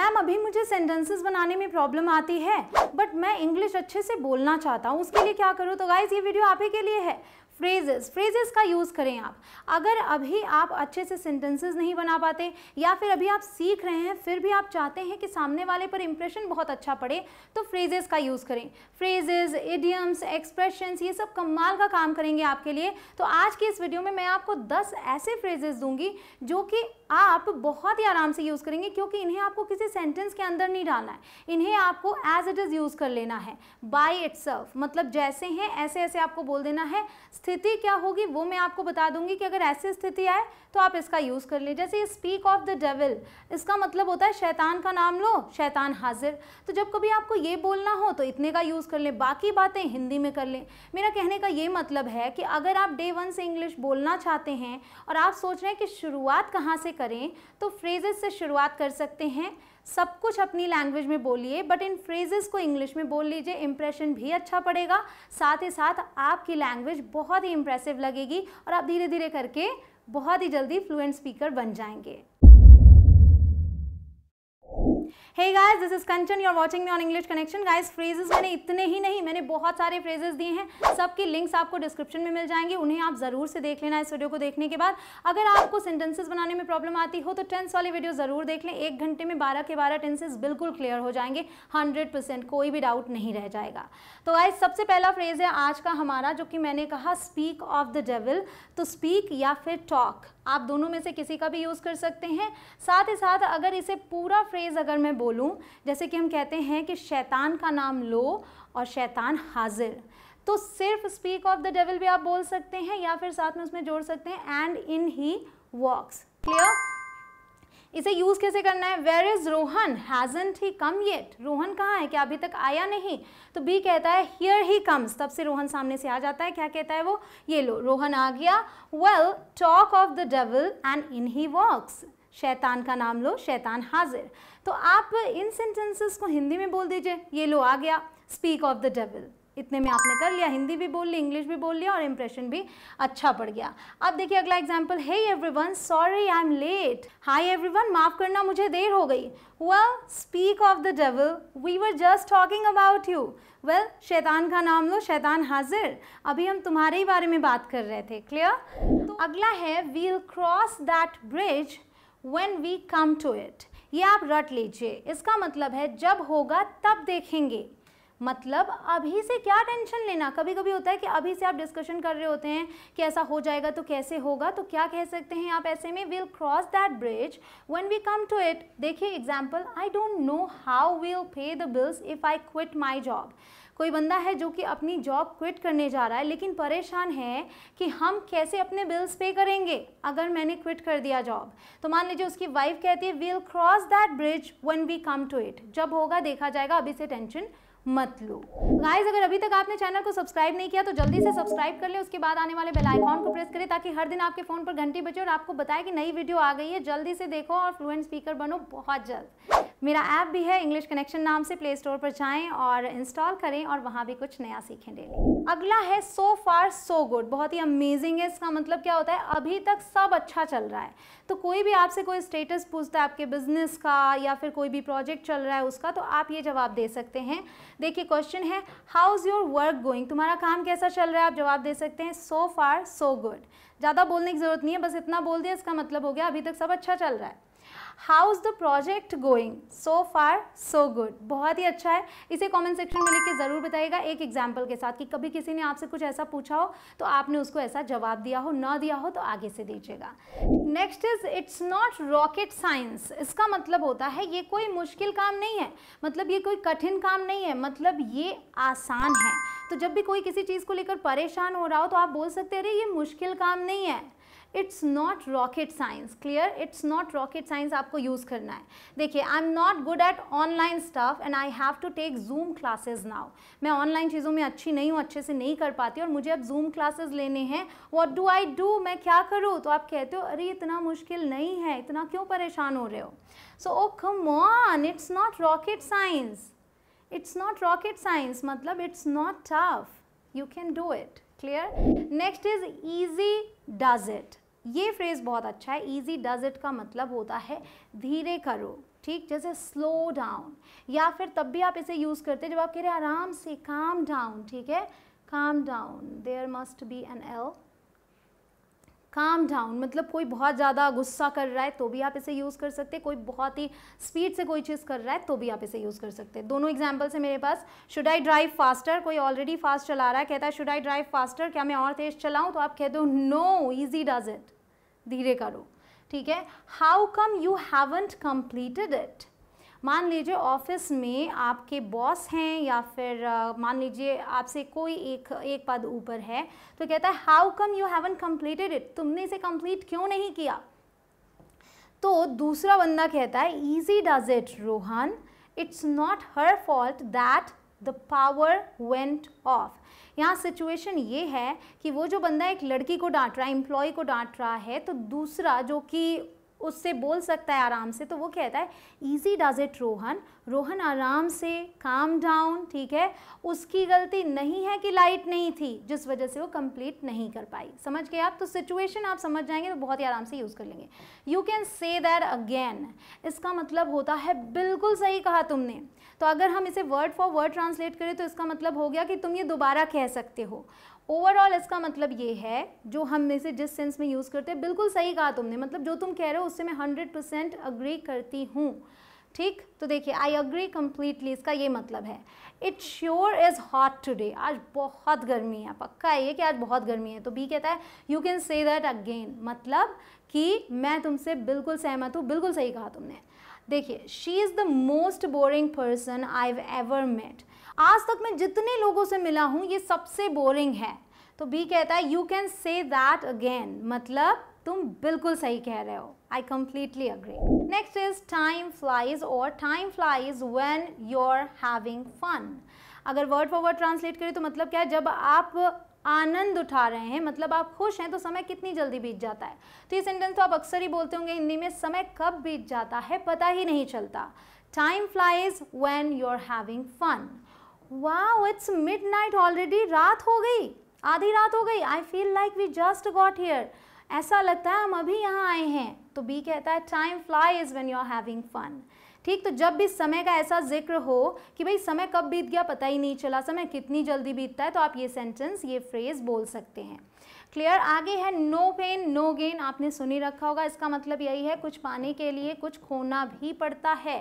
Ma'am अभी मुझे sentences बनाने में प्रॉब्लम आती है बट मैं इंग्लिश अच्छे से बोलना चाहता हूँ, उसके लिए क्या करूँ? तो गाइज ये वीडियो आप ही के लिए है। फ्रेजेस का यूज़ करें आप। अगर अभी आप अच्छे से सेंटेंसेस नहीं बना पाते या फिर अभी आप सीख रहे हैं फिर भी आप चाहते हैं कि सामने वाले पर इंप्रेशन बहुत अच्छा पड़े तो फ्रेजेस का यूज़ करें। फ्रेजेस, इडियम्स, एक्सप्रेशंस ये सब कमाल का काम करेंगे आपके लिए। तो आज की इस वीडियो में मैं आपको 10 ऐसे फ्रेजेस दूंगी जो कि आप बहुत ही आराम से यूज़ करेंगे, क्योंकि इन्हें आपको किसी सेंटेंस के अंदर नहीं डालना है, इन्हें आपको एज इट इज़ यूज़ कर लेना है। बाय इटसेल्फ मतलब जैसे हैं ऐसे ऐसे आपको बोल देना है। स्थिति क्या होगी वो मैं आपको बता दूंगी कि अगर ऐसी स्थिति आए तो आप इसका यूज़ कर लें। जैसे स्पीक ऑफ द डेविल, इसका मतलब होता है शैतान का नाम लो, शैतान हाजिर। तो जब कभी आपको ये बोलना हो तो इतने का यूज़ कर लें, बाकी बातें हिंदी में कर लें। मेरा कहने का ये मतलब है कि अगर आप डे 1 से इंग्लिश बोलना चाहते हैं और आप सोच रहे हैं कि शुरुआत कहाँ से करें तो फ्रेजेस से शुरुआत कर सकते हैं। सब कुछ अपनी लैंग्वेज में बोलिए बट इन फ्रेजेस को इंग्लिश में बोल लीजिए, इंप्रेशन भी अच्छा पड़ेगा, साथ ही साथ आपकी लैंग्वेज बहुत ही इंप्रेसिव लगेगी और आप धीरे धीरे करके बहुत ही जल्दी फ्लुएंट स्पीकर बन जाएंगे। Hey guys, this is Kanchan, you're watching me on English Connection। Guys, phrases मैंने इतने ही नहीं, मैंने बहुत सारे phrases दिए हैं, सबके links आपको description में मिल जाएंगे, उन्हें आप ज़रूर से देख लेना इस वीडियो को देखने के बाद। अगर आपको sentences बनाने में प्रॉब्लम आती हो तो टेंस वाले वीडियो ज़रूर देख लें, 1 घंटे में 12 के 12 टेंसेज बिल्कुल क्लियर हो जाएंगे, 100% कोई भी डाउट नहीं रह जाएगा। तो गाइज सबसे पहला फ्रेज़ है आज का हमारा जो कि मैंने कहा स्पीक ऑफ द डेविल। तो स्पीक या फिर टॉक आप दोनों में से किसी का भी यूज़ कर सकते हैं। साथ ही साथ अगर इसे पूरा फ्रेज़ अगर मैं बोलूं जैसे कि हम कहते हैं कि शैतान का नाम लो और शैतान हाजिर, तो सिर्फ स्पीक ऑफ द डेविल भी आप बोल सकते हैं या फिर साथ में उसमें जोड़ सकते हैं and in he walks. Clear? इसे यूज कैसे करना है? Where is Rohan, hasn't he come yet. Rohan कहाँ है, क्या अभी तक आया नहीं? तो बी कहता है हियर ही कम्स, तब से रोहन सामने से आ जाता है। क्या कहता है वो? ये लो रोहन आ गया। Well talk of the devil and in he walks, शैतान का नाम लो शैतान हाजिर। तो आप इन सेंटेंसेस को हिंदी में बोल दीजिए, ये लो आ गया स्पीक ऑफ द डेविल। इतने में आपने कर लिया, हिंदी भी बोल ली, इंग्लिश भी बोल लिया और इंप्रेशन भी अच्छा पड़ गया। अब देखिए अगला example. Hey everyone sorry I am late. Hi everyone, माफ़ करना मुझे देर हो गई। Well speak of the devil, we were just talking about you. Well शैतान का नाम लो शैतान हाजिर, अभी हम तुम्हारे ही बारे में बात कर रहे थे। क्लियर? तो अगला है we'll cross that bridge When we come to it, ये आप रट लीजिए, इसका मतलब है जब होगा तब देखेंगे। मतलब अभी से क्या टेंशन लेना। कभी कभी होता है कि अभी से आप डिस्कशन कर रहे होते हैं कि ऐसा हो जाएगा तो कैसे होगा, तो क्या कह सकते हैं आप ऐसे में? we'll cross that bridge when we come to it। देखिए example, I don't know how we'll pay the bills if I quit my job। कोई बंदा है जो कि अपनी जॉब क्विट करने जा रहा है लेकिन परेशान है कि हम कैसे अपने बिल्स पे करेंगे अगर मैंने क्विट कर दिया जॉब। तो मान लीजिए उसकी वाइफ कहती है we'll cross that bridge when we come to it, जब होगा देखा जाएगा, अभी से टेंशन मत लो। गाइज अगर अभी तक आपने चैनल को सब्सक्राइब नहीं किया तो जल्दी से सब्सक्राइब कर ले, उसके बाद आने वाले बेल आइकॉन को प्रेस करें ताकि हर दिन आपके फ़ोन पर घंटी बजे और आपको बताए कि नई वीडियो आ गई है। जल्दी से देखो और फ्लुएंट स्पीकर बनो बहुत जल्द। मेरा ऐप भी है इंग्लिश कनेक्शन नाम से, प्ले स्टोर पर जाएं और इंस्टॉल करें और वहाँ भी कुछ नया सीखें डेली। अगला है सो फार सो गुड, बहुत ही अमेजिंग है। इसका मतलब क्या होता है? अभी तक सब अच्छा चल रहा है। तो कोई भी आपसे कोई स्टेटस पूछता है आपके बिजनेस का या फिर कोई भी प्रोजेक्ट चल रहा है उसका, तो आप ये जवाब दे सकते हैं। देखिए क्वेश्चन है how is your work going, तुम्हारा काम कैसा चल रहा है? आप जवाब दे सकते हैं सो फार सो गुड। ज़्यादा बोलने की ज़रूरत नहीं है, बस इतना बोल दिया, इसका मतलब हो गया अभी तक सब अच्छा चल रहा है। How is the project going, so far so good, बहुत ही अच्छा है। इसे कमेंट सेक्शन में लिख के ज़रूर बताइएगा एक एग्जाम्पल के साथ कि कभी किसी ने आपसे कुछ ऐसा पूछा हो तो आपने उसको ऐसा जवाब दिया हो, ना दिया हो तो आगे से दीजिएगा। Next is it's not rocket science, इसका मतलब होता है ये कोई मुश्किल काम नहीं है, मतलब ये कोई कठिन काम नहीं है, मतलब ये आसान है। तो जब भी कोई किसी चीज़ को लेकर परेशान हो रहा हो तो आप बोल सकते हैं अरे ये मुश्किल काम नहीं है, it's not rocket science. Clear? It's not rocket science आपको यूज़ करना है। देखिए I am not good at online stuff and I have to take Zoom classes now. मैं ऑनलाइन चीज़ों में अच्छी नहीं हूँ, अच्छे से नहीं कर पाती और मुझे अब जूम क्लासेज लेने हैं। व्हाट डू आई डू, मैं क्या करूँ? तो आप कहते हो अरे इतना मुश्किल नहीं है, इतना क्यों परेशान हो रहे हो। So oh come on, it's not rocket science, it's not rocket science मतलब it's not tough, you can do it. Clear? Next is easy does it, ये फ्रेज़ बहुत अच्छा है। ईजी डज इट का मतलब होता है धीरे करो, ठीक, जैसे स्लो डाउन, या फिर तब भी आप इसे यूज़ करते हैं जब आप कह रहे हैं आराम से, काम डाउन, ठीक है, calm down, there must be an L, calm down, मतलब कोई बहुत ज़्यादा गुस्सा कर रहा है तो भी आप इसे यूज़ कर सकते हैं, कोई बहुत ही स्पीड से कोई चीज़ कर रहा है तो भी आप इसे यूज़ कर सकते हैं। दोनों एग्जाम्पल से मेरे पास शुड आई ड्राइव फास्टर, कोई ऑलरेडी फास्ट चला रहा है, कहता है शुड आई ड्राइव फास्टर, क्या मैं और तेज़ चलाऊँ, तो आप कहते हो नो, ईजी डज इट, धीरे करो, ठीक है। How come you haven't completed it, मान लीजिए ऑफिस में आपके बॉस हैं या फिर मान लीजिए आपसे कोई एक पद ऊपर है, तो कहता है how come you haven't completed it, तुमने इसे कंप्लीट क्यों नहीं किया, तो दूसरा बंदा कहता है easy does it Rohan, it's not her fault that the power went off. यहाँ सिचुएशन ये है कि वो जो बंदा एक लड़की को डांट रहा है, एम्प्लॉय को डांट रहा है, तो दूसरा जो कि उससे बोल सकता है आराम से, तो वो कहता है easy does it Rohan, Rohan आराम से, काम डाउन, ठीक है। उसकी गलती नहीं है कि लाइट नहीं थी जिस वजह से वो कंप्लीट नहीं कर पाई, समझ गए आप, तो सिचुएशन आप समझ जाएंगे तो बहुत ही आराम से यूज़ कर लेंगे। You can say that again, इसका मतलब होता है बिल्कुल सही कहा तुमने, तो अगर हम इसे वर्ड फॉर वर्ड ट्रांसलेट करें तो इसका मतलब हो गया कि तुम ये दोबारा कह सकते हो। ओवरऑल इसका मतलब ये है, जो हम इसे जिस सेंस में यूज़ करते हैं, बिल्कुल सही कहा तुमने, मतलब जो तुम कह रहे हो उससे मैं 100% अग्री करती हूँ, ठीक। तो देखिए आई अग्री कम्प्लीटली, इसका ये मतलब है। It sure is hot today, आज बहुत गर्मी है, पक्का है ये कि आज बहुत गर्मी है, तो बी कहता है you can say that again, मतलब कि मैं तुमसे बिल्कुल सहमत हूँ, बिल्कुल सही कहा तुमने। देखिए she is the most boring person I have ever met, आज तक मैं जितने लोगों से मिला हूँ ये सबसे बोरिंग है, तो बी कहता है you can say that again, मतलब तुम बिल्कुल सही कह रहे हो, I completely agree. Next is time flies, और time flies when you are having fun, अगर वर्ड फॉर वर्ड ट्रांसलेट करें तो मतलब क्या है, जब आप आनंद उठा रहे हैं, मतलब आप खुश हैं, तो समय कितनी जल्दी बीत जाता है। तो ये सेंटेंस तो आप अक्सर ही बोलते होंगे हिंदी में, समय कब बीत जाता है पता ही नहीं चलता। Time flies when you are having fun. Wow it's midnight already, रात हो गई, आधी रात हो गई, I feel like we just got here, ऐसा लगता है हम अभी यहाँ आए हैं, तो बी कहता है time flies when you are having fun, ठीक। तो जब भी समय का ऐसा जिक्र हो कि भाई समय कब बीत गया पता ही नहीं चला, समय कितनी जल्दी बीतता है, तो आप ये सेंटेंस, ये फ्रेज़ बोल सकते हैं। क्लियर। आगे है नो पेन नो गेन, आपने सुनी रखा होगा, इसका मतलब यही है कुछ पाने के लिए कुछ खोना भी पड़ता है।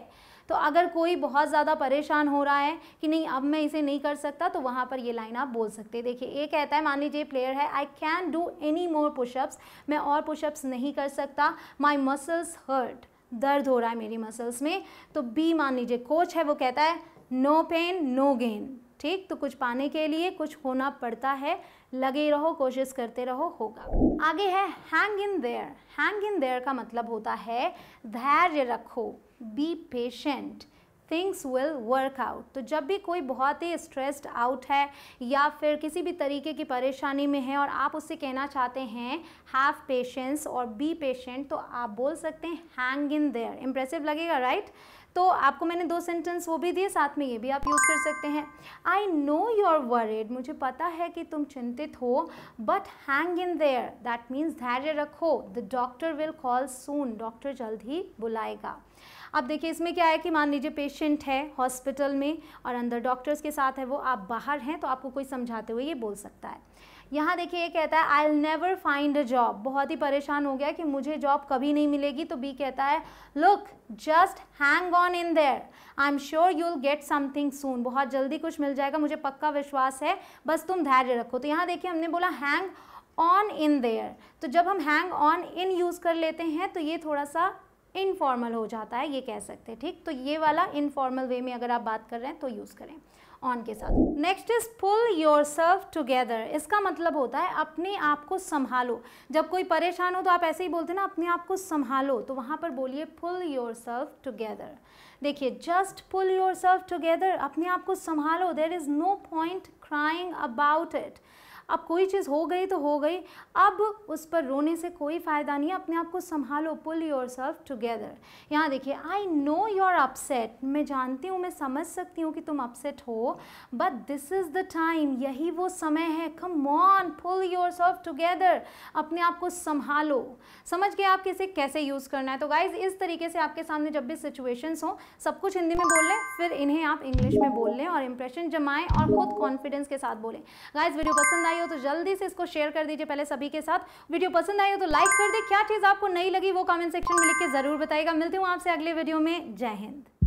तो अगर कोई बहुत ज़्यादा परेशान हो रहा है कि नहीं अब मैं इसे नहीं कर सकता, तो वहाँ पर ये लाइन आप बोल सकते हैं। देखिए ये कहता है, मान लीजिए प्लेयर है, I can do any more pushups, मैं और पुशअप्स नहीं कर सकता, माई मसल्स हर्ट, दर्द हो रहा है मेरी मसल्स में, तो बी मान लीजिए कोच है, वो कहता है नो पेन नो गेन, ठीक। तो कुछ पाने के लिए कुछ होना पड़ता है, लगे रहो, कोशिश करते रहो, होगा। आगे है hang in there, hang in there का मतलब होता है धैर्य रखो, be patient, things will work out. तो जब भी कोई बहुत ही स्ट्रेस्ड आउट है या फिर किसी भी तरीके की परेशानी में है और आप उससे कहना चाहते हैं हैव पेशेंस और बी पेशेंट, तो आप बोल सकते हैं हैंग इन देयर। इम्प्रेसिव लगेगा राइट। तो आपको मैंने दो सेंटेंस वो भी दिए, साथ में ये भी आप यूज़ कर सकते हैं। I know you are worried, मुझे पता है कि तुम चिंतित हो, but hang in there, that means धैर्य रखो। The doctor will call soon, doctor जल्द ही बुलाएगा। अब देखिए इसमें क्या है कि मान लीजिए पेशेंट है हॉस्पिटल में और अंदर डॉक्टर्स के साथ है वो, आप बाहर हैं, तो आपको कोई समझाते हुए ये बोल सकता है। यहाँ देखिए ये कहता है I will never find a job, बहुत ही परेशान हो गया कि मुझे जॉब कभी नहीं मिलेगी, तो बी कहता है look just hang on in there, I am sure you will get something soon, बहुत जल्दी कुछ मिल जाएगा, मुझे पक्का विश्वास है, बस तुम धैर्य रखो। तो यहाँ देखिए हमने बोला हैंग ऑन इन देयर, तो जब हम हैंग ऑन इन यूज़ कर लेते हैं तो ये थोड़ा सा इनफॉर्मल हो जाता है, ये कह सकते हैं, ठीक। तो ये वाला इनफॉर्मल वे में अगर आप बात कर रहे हैं तो यूज़ करें ऑन के साथ। Next is pull yourself together, इसका मतलब होता है अपने आप को संभालो। जब कोई परेशान हो तो आप ऐसे ही बोलते हैं ना, अपने आप को संभालो, तो वहाँ पर बोलिए पुल योरसेल्फ टुगेदर। देखिए जस्ट पुल योरसेल्फ टुगेदर, अपने आप को संभालो, there is no point crying about it. अब कोई चीज़ हो गई तो हो गई, अब उस पर रोने से कोई फ़ायदा नहीं है, अपने आप को संभालो, पुल योर सेल्फ टुगेदर। यहाँ देखिए, आई नो योर अपसेट, मैं जानती हूँ, मैं समझ सकती हूँ कि तुम अपसेट हो, but this is the time, यही वो समय है, come on pull yourself together, अपने आप को संभालो। समझ गए आप किसे कैसे यूज़ करना है। तो गाइज इस तरीके से आपके सामने जब भी सिचुएशंस हों, सब कुछ हिंदी में बोल लें, फिर इन्हें आप इंग्लिश में बोल लें और इंप्रेशन जमाएं और खुद कॉन्फिडेंस के साथ बोलें। गाइज वीडियो पसंद आई हो तो जल्दी से इसको शेयर कर दीजिए पहले सभी के साथ, वीडियो पसंद आई हो तो लाइक कर दे, क्या चीज़ आपको नई लगी वो कमेंट सेक्शन में लिख के ज़रूर बताइएगा। मिलती हूँ आपसे अगले वीडियो में, जय हिंद।